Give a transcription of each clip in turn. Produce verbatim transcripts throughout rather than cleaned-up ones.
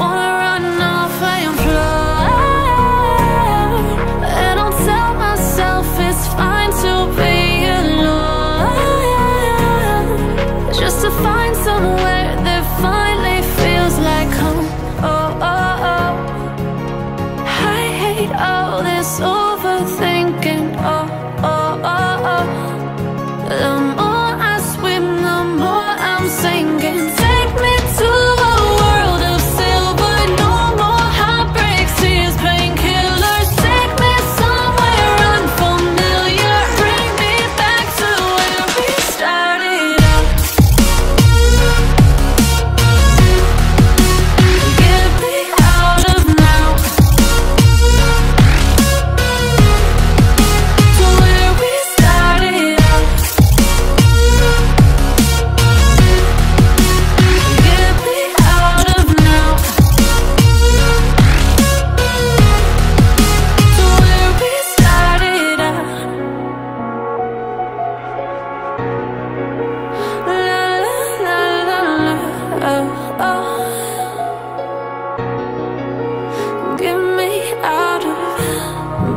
wanna run off and fly, and I'll tell myself it's fine to be alone, just to find somewhere that finally feels like home. Oh, oh, oh, I hate all this overthinking. Oh, oh, oh, oh, the more I swim, the more I'm sinking. Take me to a world of silver, no more heartbreaks, tears, painkillers. Take me somewhere unfamiliar, bring me back to where we started out. Get me out of now, to where we started out. Get me out of now, to where we started out. La la la la la, oh, oh. Get me out of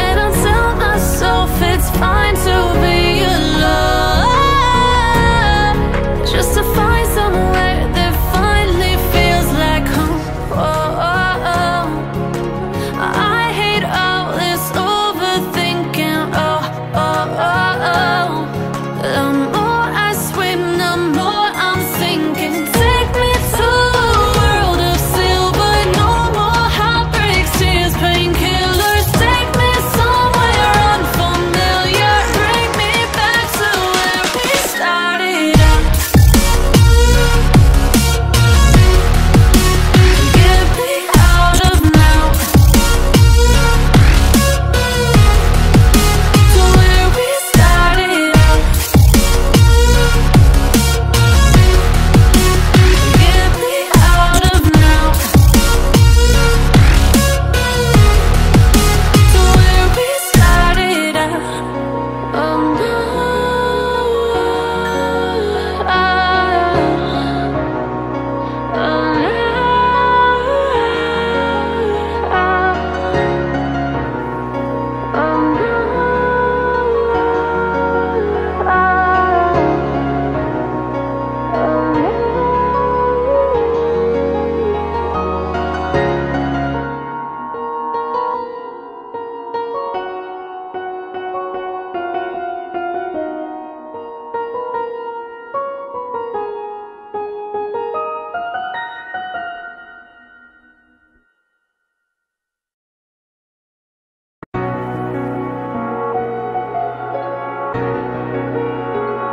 and I'll tell myself it's fine to be alone, just to find somewhere that finally feels like home. Oh, oh, oh, I hate all this overthinking. Oh, oh, oh, oh, the more I swim, the more I'm sinking. Take me to a world of silver, no more heartbreaks, tears, painkillers. Take me somewhere unfamiliar, bring me back to where we started out. Get me out of now, to where we started out. Get me out of now,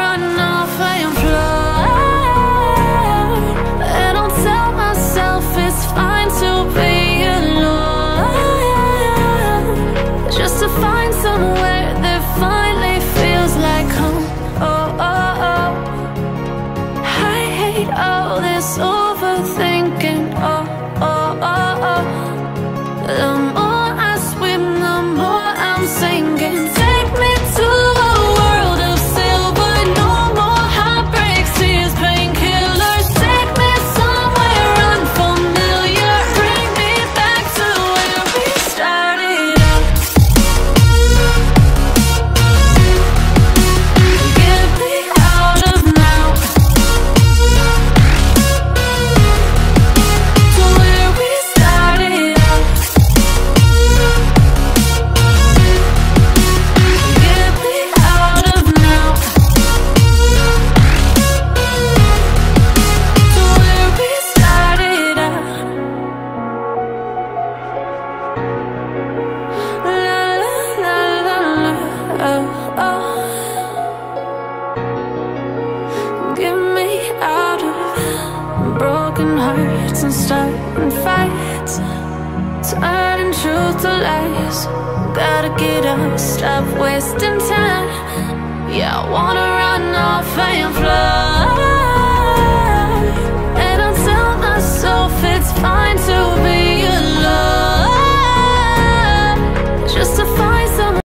run off and fly, and I'll tell myself it's fine to be alone, just to find somewhere that finally feels like home. Oh, oh, oh, I hate all this overthinking. Oh, oh, oh, oh, the more I swim, the more I'm sinking. Take me to a world of silver, fights and starting fights, turning truth to lies. Gotta get up, stop wasting time. Yeah, I wanna run off and fly.